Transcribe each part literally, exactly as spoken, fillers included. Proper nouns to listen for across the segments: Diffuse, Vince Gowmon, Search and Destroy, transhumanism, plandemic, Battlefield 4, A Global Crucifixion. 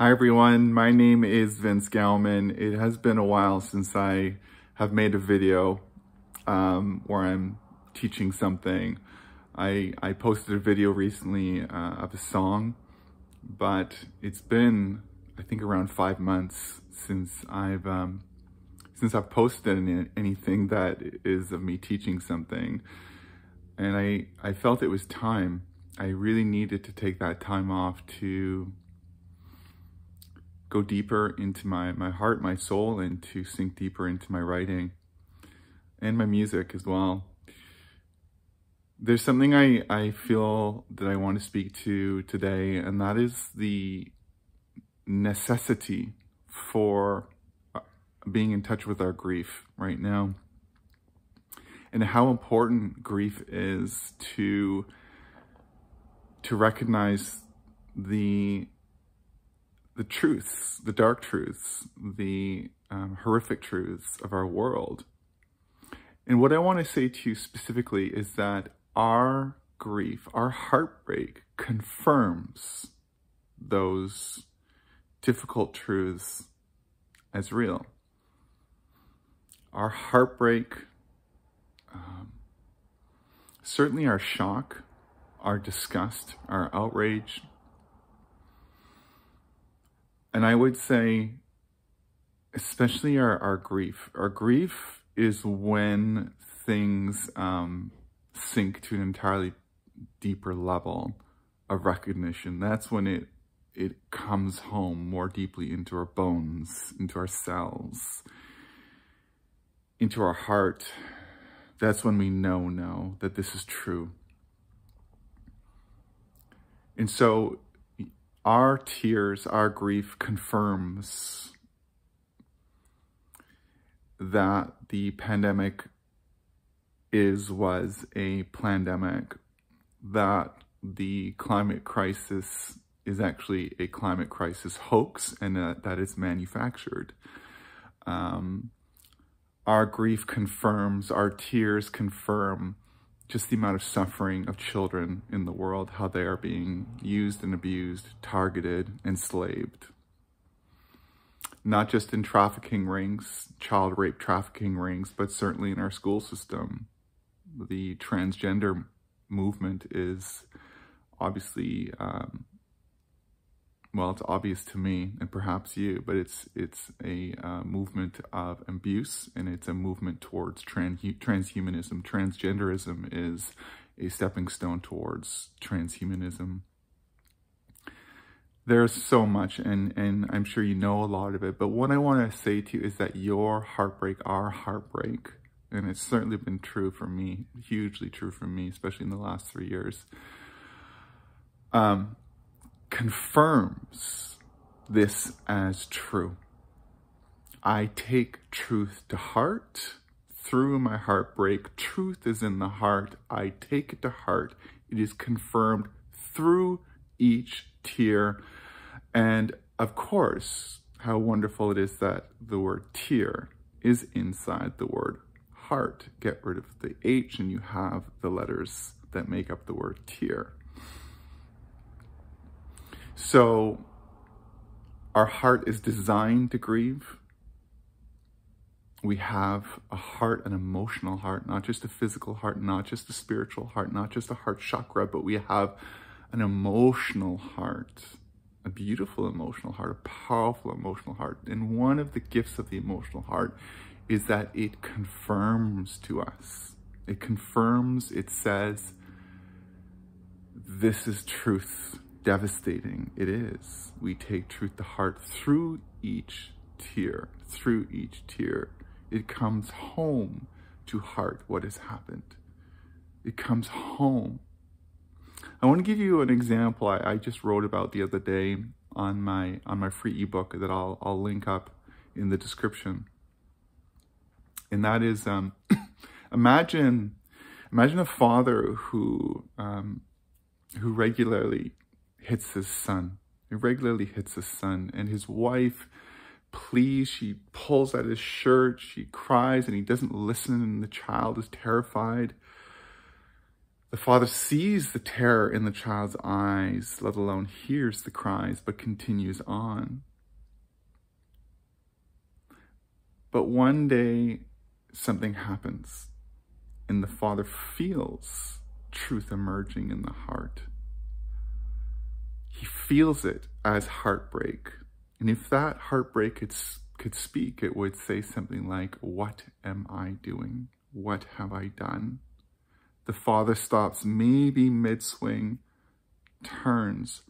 Hi everyone, my name is Vince Gowmon. It has been a while since I have made a video um, where I'm teaching something. I, I posted a video recently uh, of a song, but it's been, I think, around five months since I've, um, since I've posted any, anything that is of me teaching something. And I, I felt it was time. I really needed to take that time off to go deeper into my, my heart, my soul, and to sink deeper into my writing and my music as well. There's something I, I feel that I want to speak to today, and that is the necessity for being in touch with our grief right now, and how important grief is to to recognize the the truths, the dark truths, the um, horrific truths of our world. And what I want to say to you specifically is that our grief, our heartbreak, confirms those difficult truths as real. Our heartbreak, um, certainly our shock, our disgust, our outrage. And I would say, especially our, our grief. Our grief is when things um, sink to an entirely deeper level of recognition. That's when it, it comes home more deeply into our bones, into our cells, into our heart. That's when we know now that this is true. And so our tears, our grief confirms that the pandemic is, was a plandemic, that the climate crisis is actually a climate crisis hoax, and that, that it's manufactured. Um, our grief confirms, our tears confirm just the amount of suffering of children in the world, how they are being used and abused, targeted, enslaved. Not just in trafficking rings, child rape trafficking rings, but certainly in our school system. The transgender movement is obviously, um, well, it's obvious to me and perhaps you, but it's it's a uh, movement of abuse, and it's a movement towards trans transhumanism. Transgenderism is a stepping stone towards transhumanism. There's so much, and, and I'm sure you know a lot of it, but what I want to say to you is that your heartbreak, our heartbreak, and it's certainly been true for me, hugely true for me, especially in the last three years, um, confirms this as true. I take truth to heart through my heartbreak. Truth is in the heart. I take it to heart. It is confirmed through each tear. And of course, how wonderful it is that the word tear is inside the word heart. Get rid of the H and you have the letters that make up the word tear. So our heart is designed to grieve. We have a heart, an emotional heart, not just a physical heart, not just a spiritual heart, not just a heart chakra, but we have an emotional heart, a beautiful emotional heart, a powerful emotional heart. And one of the gifts of the emotional heart is that it confirms to us. It confirms, it says, this is truth. Devastating it is. We take truth to heart through each tear, through each tear. It comes home to heart what has happened. It comes home. I want to give you an example I, I just wrote about the other day on my on my free ebook that I'll, I'll link up in the description. And that is, um, imagine, imagine a father who, um, who regularly hits his son. He regularly hits his son, and his wife pleads, she pulls at his shirt, she cries, and he doesn't listen, and the child is terrified. The father sees the terror in the child's eyes, let alone hears the cries, but continues on. But one day, something happens, and the father feels truth emerging in the heart. He feels it as heartbreak. And if that heartbreak could, could speak, it would say something like, "What am I doing? What have I done?" The father stops, maybe mid-swing, turns,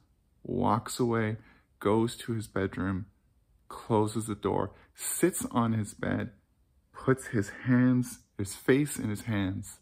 walks away, goes to his bedroom, closes the door, sits on his bed, puts his hands, his face in his hands,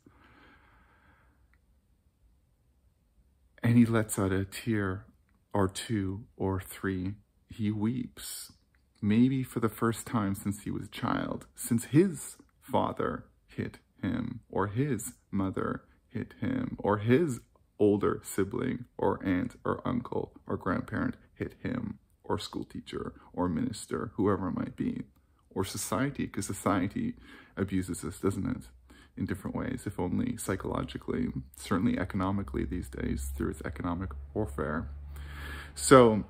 and he lets out a tear or two or three. He weeps, maybe for the first time since he was a child, since his father hit him, or his mother hit him, or his older sibling, or aunt, or uncle, or grandparent hit him, or school teacher, or minister, whoever it might be, or society, because society abuses us, doesn't it? In different ways, if only psychologically, certainly economically these days, through its economic warfare. So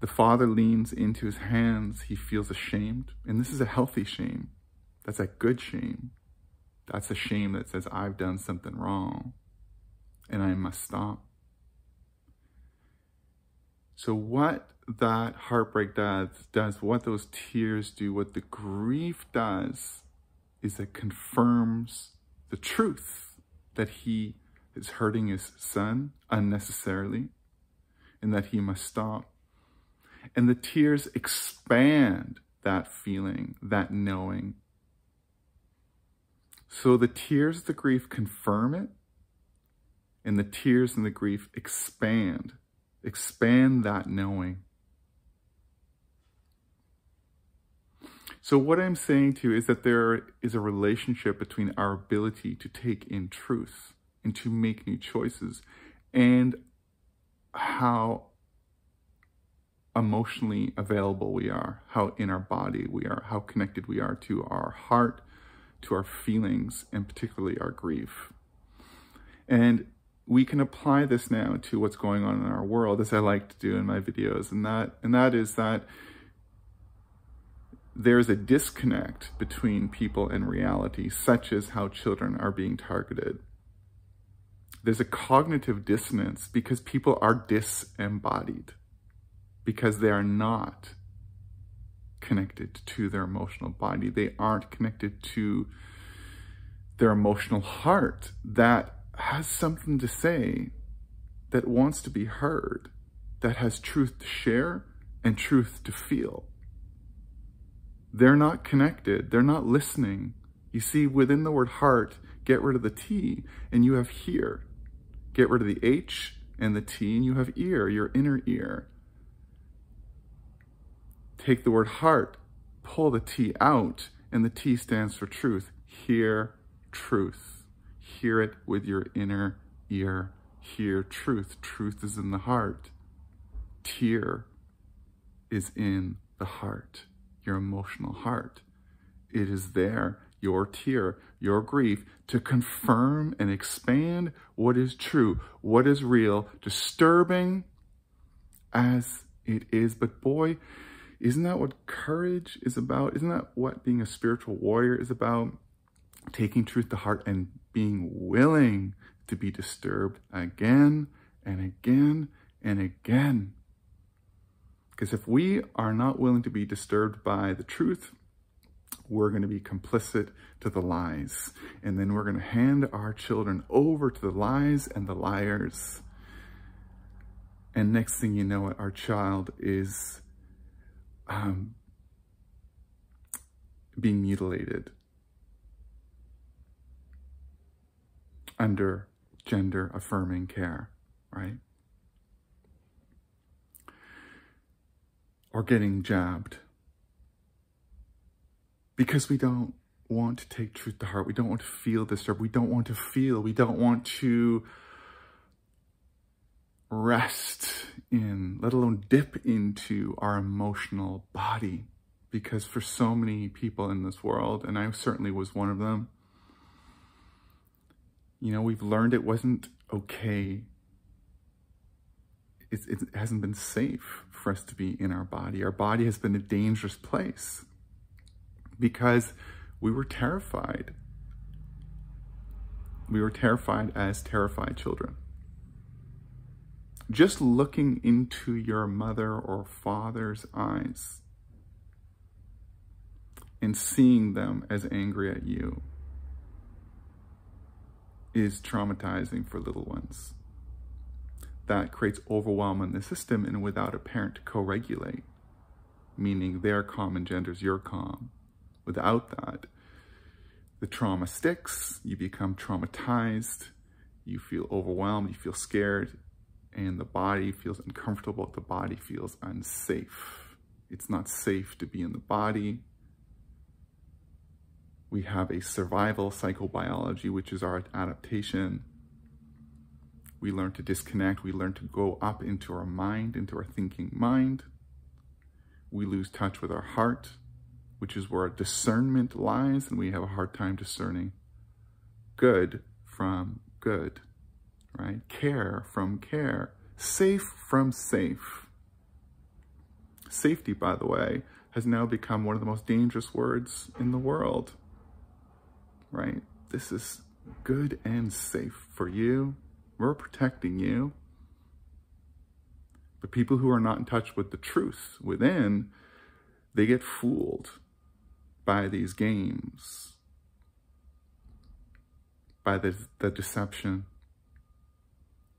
the father leans into his hands. He feels ashamed. And this is a healthy shame. That's a good shame. That's a shame that says, I've done something wrong and I must stop. So what that heartbreak does, does, what those tears do, what the grief does, is it confirms the truth that he is hurting his son unnecessarily and that he must stop. And the tears expand that feeling, that knowing. So the tears, the grief confirm it, and the tears and the grief expand, expand that knowing. So what I'm saying to you is that there is a relationship between our ability to take in truth and to make new choices and how emotionally available we are, how in our body we are, how connected we are to our heart, to our feelings, and particularly our grief. And we can apply this now to what's going on in our world, as I like to do in my videos, and that, and that is that there's a disconnect between people and reality, such as how children are being targeted. There's a cognitive dissonance because people are disembodied, because they are not connected to their emotional body. They aren't connected to their emotional heart that has something to say, that wants to be heard, that has truth to share and truth to feel. They're not connected. They're not listening. You see, within the word heart, get rid of the T and you have hear. Get rid of the H and the T and you have ear, your inner ear. Take the word heart, pull the T out, and the T stands for truth. Hear truth. Hear it with your inner ear. Hear truth. Truth is in the heart. Tear is in the heart, your emotional heart. It is there, your tear, your grief, to confirm and expand what is true, what is real, disturbing as it is. But boy, isn't that what courage is about? Isn't that what being a spiritual warrior is about? Taking truth to heart and being willing to be disturbed again and again and again. Because if we are not willing to be disturbed by the truth, we're going to be complicit to the lies. And then we're going to hand our children over to the lies and the liars. And next thing you know, our child is Um, being mutilated under gender affirming care, right? Or getting jabbed. Because we don't want to take truth to heart. We don't want to feel disturbed. We don't want to feel. We don't want to rest in, let alone dip into our emotional body. Because for so many people in this world, and I certainly was one of them, You know, we've learned it wasn't okay. It's, it hasn't been safe for us to be in our body. Our body has been a dangerous place because we were terrified. We were terrified as terrified children. Just looking into your mother or father's eyes and seeing them as angry at you is traumatizing for little ones. That creates overwhelm in the system, and without a parent to co-regulate, meaning their calm engenders your calm. Without that, the trauma sticks, you become traumatized, you feel overwhelmed, you feel scared, and the body feels uncomfortable, the body feels unsafe. It's not safe to be in the body. We have a survival psychobiology, which is our adaptation. We learn to disconnect. We learn to go up into our mind, into our thinking mind. We lose touch with our heart, which is where our discernment lies, and we have a hard time discerning good from good, right? Care from care, safe from safe. Safety, by the way, has now become one of the most dangerous words in the world, right? This is good and safe for you. We're protecting you. But people who are not in touch with the truth within, they get fooled by these games, by the, the deception.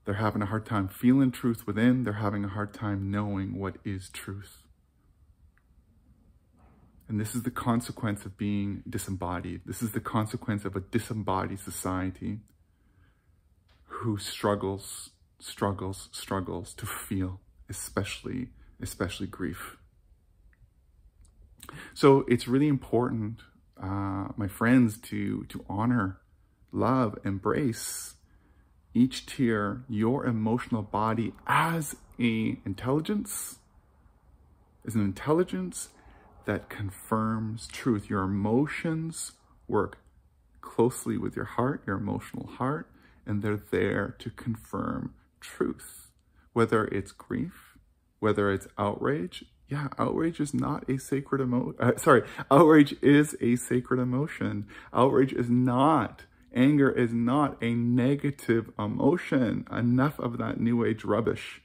They're having a hard time feeling truth within. They're having a hard time knowing what is truth. And this is the consequence of being disembodied. This is the consequence of a disembodied society who struggles, struggles, struggles to feel, especially, especially grief. So it's really important, uh, my friends, to, to honor, love, embrace each tier, your emotional body as a intelligence, as an intelligence that confirms truth. Your emotions work closely with your heart, your emotional heart, and they're there to confirm truth. Whether it's grief, whether it's outrage, Yeah, outrage is not a sacred emotion. Uh, sorry, outrage is a sacred emotion. Outrage is not, anger is not a negative emotion. Enough of that new age rubbish.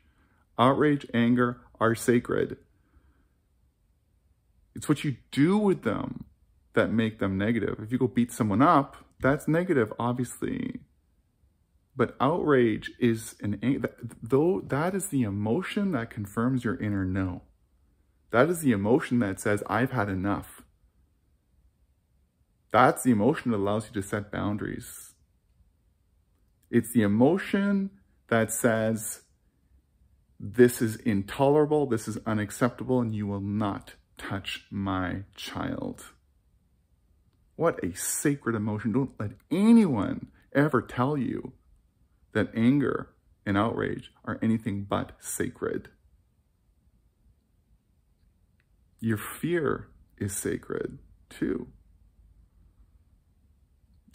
Outrage, anger are sacred. It's what you do with them that make them negative. If you go beat someone up, that's negative, obviously. But outrage is an, though that is the emotion that confirms your inner no. That is the emotion that says, I've had enough. That's the emotion that allows you to set boundaries. It's the emotion that says, this is intolerable, this is unacceptable, and you will not touch my child. What a sacred emotion. Don't let anyone ever tell you that anger and outrage are anything but sacred. Your fear is sacred too.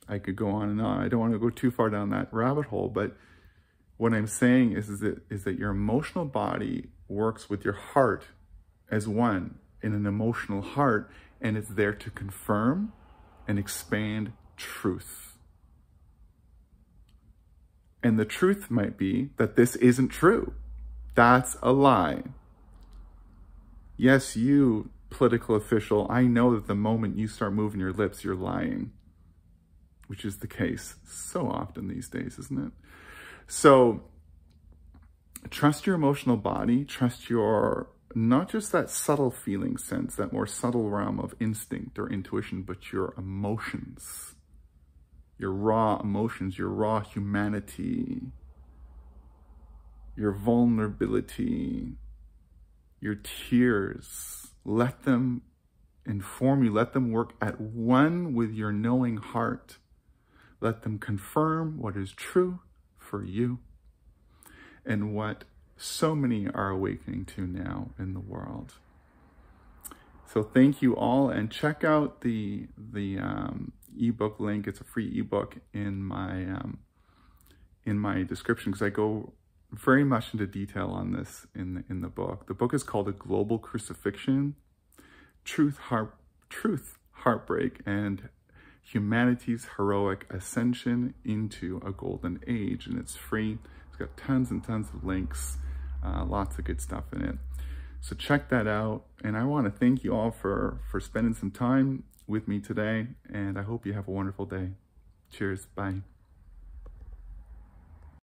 I could go on and on. I don't want to go too far down that rabbit hole, but what I'm saying is, is, that, is that your emotional body works with your heart as one in an emotional heart, and it's there to confirm and expand truth. And the truth might be that this isn't true. That's a lie. Yes, you, political official, I know that the moment you start moving your lips, you're lying, which is the case so often these days, isn't it? So trust your emotional body, trust your, not just that subtle feeling sense, that more subtle realm of instinct or intuition, but your emotions, your raw emotions, your raw humanity, your vulnerability, your tears. Let them inform you. Let them work at one with your knowing heart. Let them confirm what is true for you and what so many are awakening to now in the world. So thank you all, and check out the the um, ebook link. It's a free ebook in my um, in my description, because I go very much into detail on this in the, in the book. The book is called A Global Crucifixion, Truth, Heart, Truth, Heartbreak, and Humanity's Heroic Ascension into a Golden Age. And it's free. It's got tons and tons of links, uh, lots of good stuff in it. So check that out. And I want to thank you all for, for spending some time with me today. And I hope you have a wonderful day. Cheers. Bye.